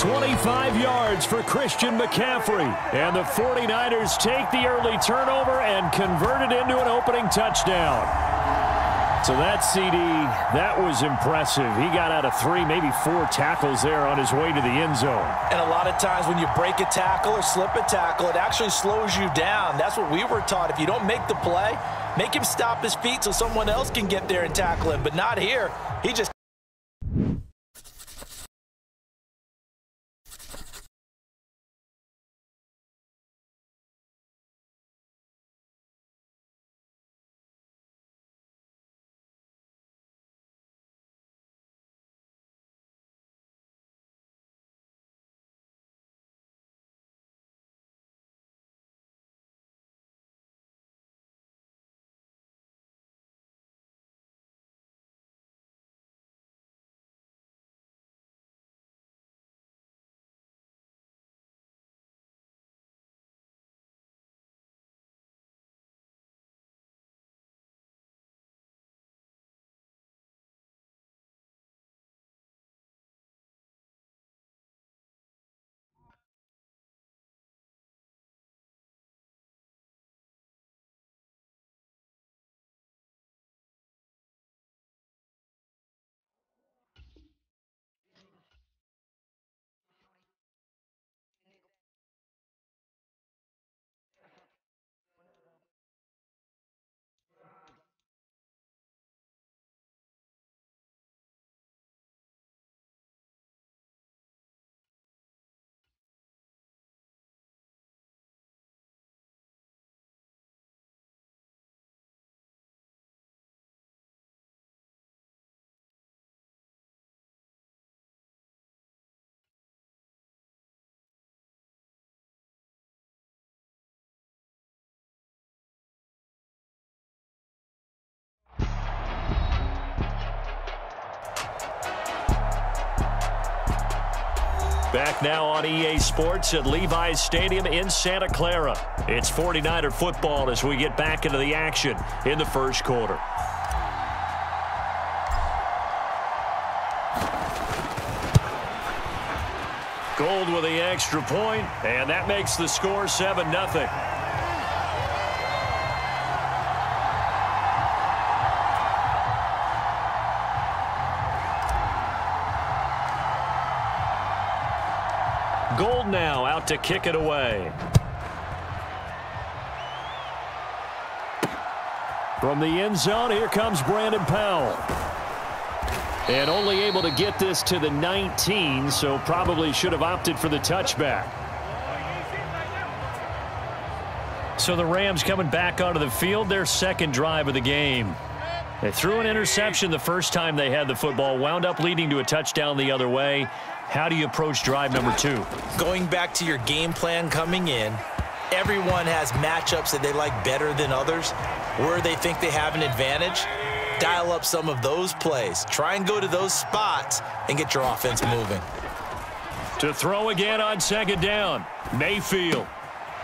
25 yards for Christian McCaffrey. And the 49ers take the early turnover and convert it into an opening touchdown. So that CD, that was impressive. He got out of three, maybe four tackles there on his way to the end zone. And a lot of times when you break a tackle or slip a tackle, it actually slows you down. That's what we were taught. If you don't make the play, make him stop his feet so someone else can get there and tackle him. But not here. He just... Back now on EA Sports at Levi's Stadium in Santa Clara. It's 49er football as we get back into the action in the first quarter. Gold with the extra point, and that makes the score 7-0. Gold now out to kick it away. From the end zone, here comes Brandon Powell. And only able to get this to the 19, so probably should have opted for the touchback. So the Rams coming back onto the field, their second drive of the game. They threw an interception the first time they had the football, wound up leading to a touchdown the other way. How do you approach drive number two? Going back to your game plan coming in, everyone has matchups that they like better than others, where they think they have an advantage. Dial up some of those plays. Try and go to those spots and get your offense moving. To throw again on second down. Mayfield.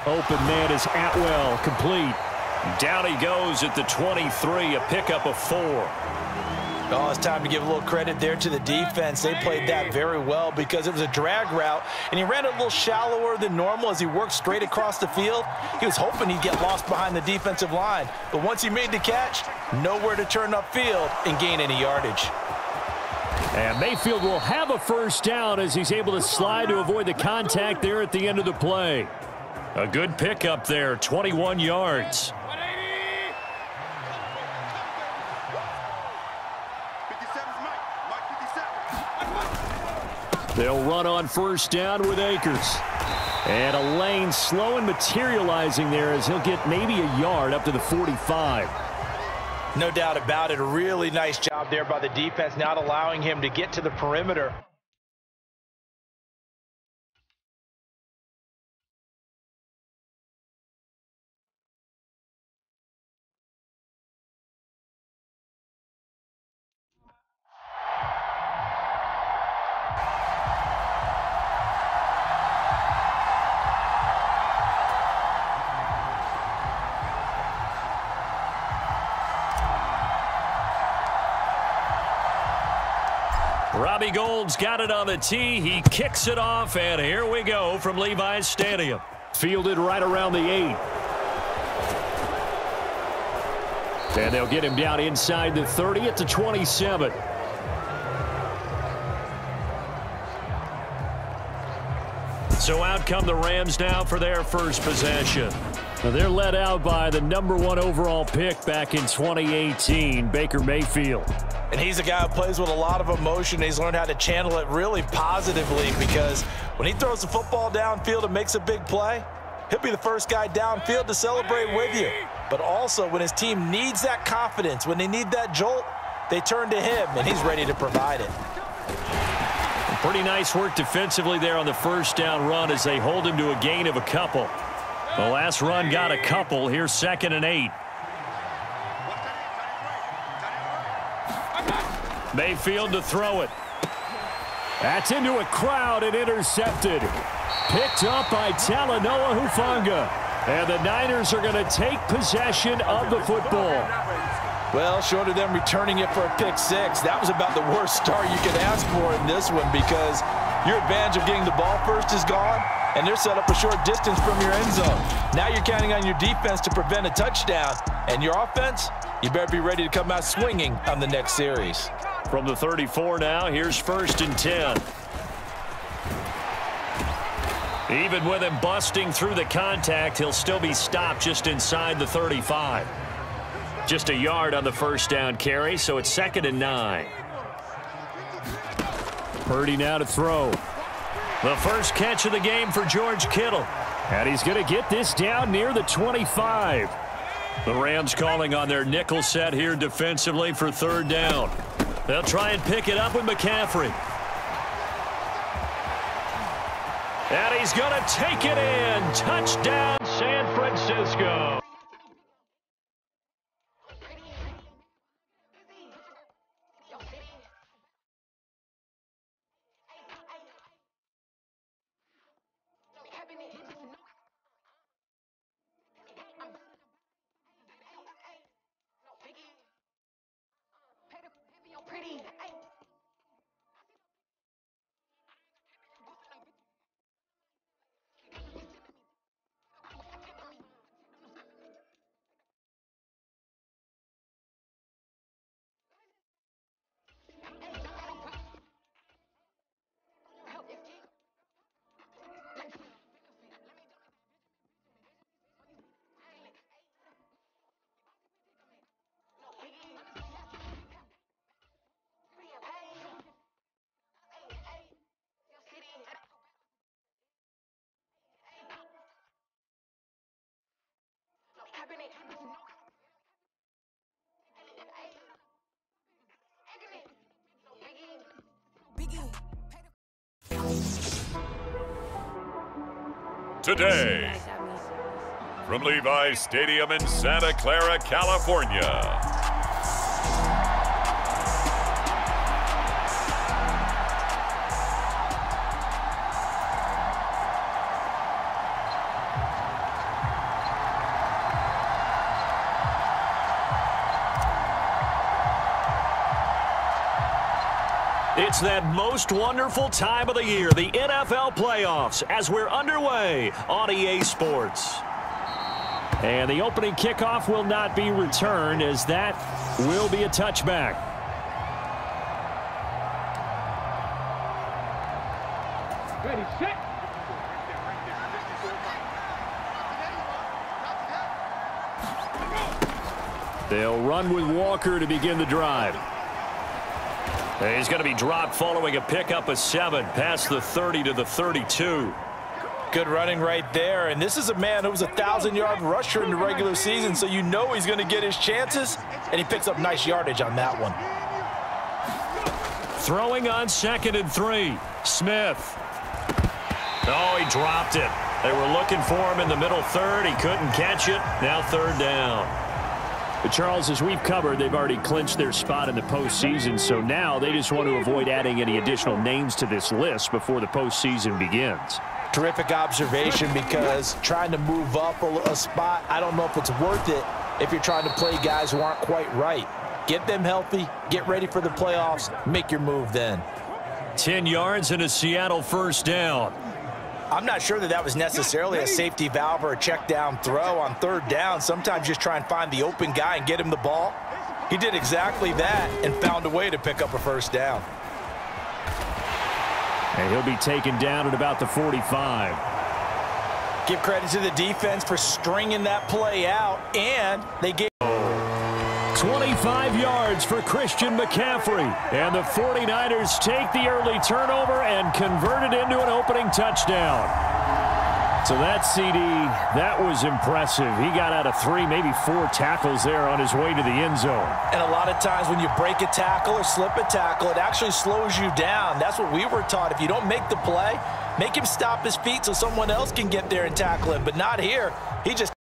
Open man is Atwell. Complete. Down he goes at the 23, a pickup of 4. Oh, it's time to give a little credit there to the defense. They played that very well because it was a drag route, and he ran a little shallower than normal as he worked straight across the field. He was hoping he'd get lost behind the defensive line, but once he made the catch, nowhere to turn upfield and gain any yardage. And Mayfield will have a first down as he's able to slide to avoid the contact there at the end of the play. A good pickup there, 21 yards. They'll run on first down with Akers. And a lane slow and materializing there as he'll get maybe a yard up to the 45. No doubt about it. A really nice job there by the defense, not allowing him to get to the perimeter. Robbie Gold's got it on the tee. He kicks it off, and here we go from Levi's Stadium. Fielded right around the 8. And they'll get him down inside the 30 at the 27. So out come the Rams now for their first possession. Now they're led out by the #1 overall pick back in 2018, Baker Mayfield. And he's a guy who plays with a lot of emotion. He's learned how to channel it really positively, because when he throws the football downfield and makes a big play, he'll be the first guy downfield to celebrate with you. But also when his team needs that confidence, when they need that jolt, they turn to him, and he's ready to provide it. Pretty nice work defensively there on the first down run as they hold him to a gain of a couple. The last run got a couple. Here's 2nd and 8. Mayfield to throw it. That's into a crowd and intercepted. Picked up by Talanoa Hufanga. And the Niners are going to take possession of the football. Well, short of them returning it for a pick-6, that was about the worst start you could ask for in this one, because your advantage of getting the ball first is gone, and they're set up a short distance from your end zone. Now you're counting on your defense to prevent a touchdown, and your offense, you better be ready to come out swinging on the next series. From the 34 now, here's 1st and 10. Even with him busting through the contact, he'll still be stopped just inside the 35. Just a yard on the first down carry, so it's 2nd and 9. Purdy now to throw. The first catch of the game for George Kittle. And he's going to get this down near the 25. The Rams calling on their nickel set here defensively for 3rd down. They'll try and pick it up with McCaffrey. And he's going to take it in. Touchdown, San Francisco. Today, from Levi's Stadium in Santa Clara, California, it's that most wonderful time of the year, the NFL playoffs, as we're underway on EA Sports. And the opening kickoff will not be returned, as that will be a touchback. Ready, set. They'll run with Walker to begin the drive. He's going to be dropped following a pickup of 7, past the 30 to the 32. Good running right there. And this is a man who was a 1,000-yard rusher in the regular season, so you know he's going to get his chances, and he picks up nice yardage on that one. Throwing on 2nd and 3, Smith. Oh, he dropped it. They were looking for him in the middle third. He couldn't catch it. Now 3rd down. But Charles, as we've covered, they've already clinched their spot in the postseason, so now they just want to avoid adding any additional names to this list before the postseason begins. Terrific observation, because trying to move up a spot, I don't know if it's worth it if you're trying to play guys who aren't quite right. Get them healthy, get ready for the playoffs, make your move then. 10 yards and a Seattle first down. I'm not sure that that was necessarily a safety valve or a check down throw on third down. Sometimes just try and find the open guy and get him the ball. He did exactly that and found a way to pick up a first down. And he'll be taken down at about the 45. Give credit to the defense for stringing that play out, and they gave 25 yards for Christian McCaffrey. And the 49ers take the early turnover and convert it into an opening touchdown. So that CD, that was impressive. He got out of three, maybe four tackles there on his way to the end zone. And a lot of times when you break a tackle or slip a tackle, it actually slows you down. That's what we were taught. If you don't make the play, make him stop his feet so someone else can get there and tackle him. But not here. He just...